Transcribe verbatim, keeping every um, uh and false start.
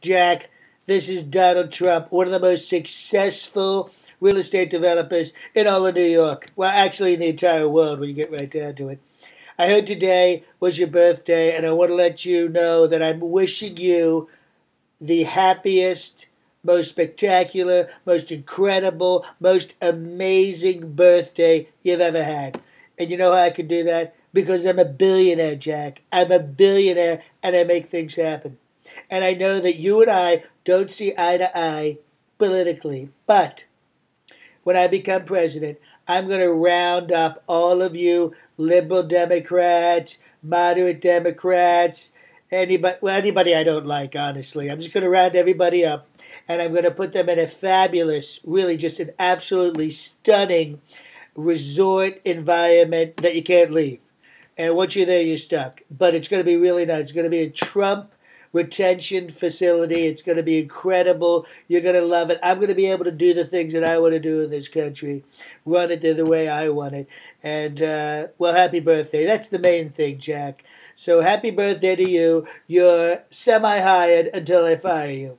Jack. This is Donald Trump, one of the most successful real estate developers in all of New York. Well, actually in the entire world when you get right down to it. I heard today was your birthday, and I want to let you know that I'm wishing you the happiest, most spectacular, most incredible, most amazing birthday you've ever had. And you know how I can do that? Because I'm a billionaire, Jack. I'm a billionaire, and I make things happen. And I know that you and I don't see eye to eye politically. But when I become president, I'm going to round up all of you liberal Democrats, moderate Democrats, anybody, well, anybody I don't like, honestly. I'm just going to round everybody up, and I'm going to put them in a fabulous, really just an absolutely stunning resort environment that you can't leave. And once you're there, you're stuck. But it's going to be really nice. It's going to be a Trump retention facility. It's going to be incredible. You're going to love it. I'm going to be able to do the things that I want to do in this country, run it the way I want it. And, uh, well, happy birthday. That's the main thing, Jack. So happy birthday to you. You're semi-hired until I fire you.